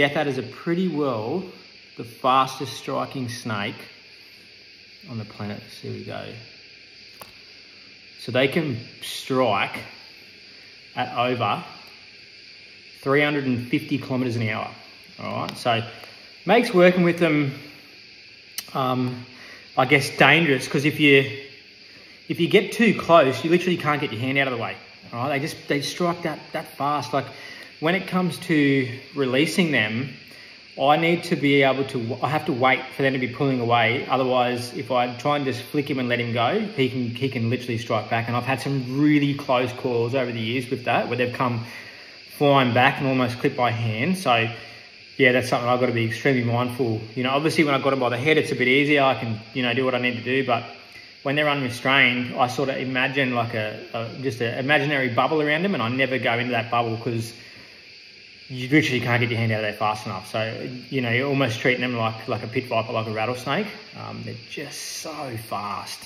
DeathAdders are pretty well the fastest striking snake on the planet. Here we go. So they can strike at over 350 kilometers an hour. All right, so makes working with them, I guess, dangerous, because if you get too close, you literally can't get your hand out of the way. All right, they strike that fast. Like when it comes to releasing them, I have to wait for them to be pulling away. Otherwise, if I try and just flick him and let him go, he can literally strike back. And I've had some really close calls over the years with that, where they've come flying back and almost clipped by hand. So yeah, that's something I've got to be extremely mindful. You know, obviously when I've got them by the head, it's a bit easier. I can, you know, do what I need to do. But when they're unrestrained, I sort of imagine like just an imaginary bubble around them, and I never go into that bubble, because you literally can't get your hand out of there fast enough. So, you know, you're almost treating them like a pit viper, like a rattlesnake. They're just so fast.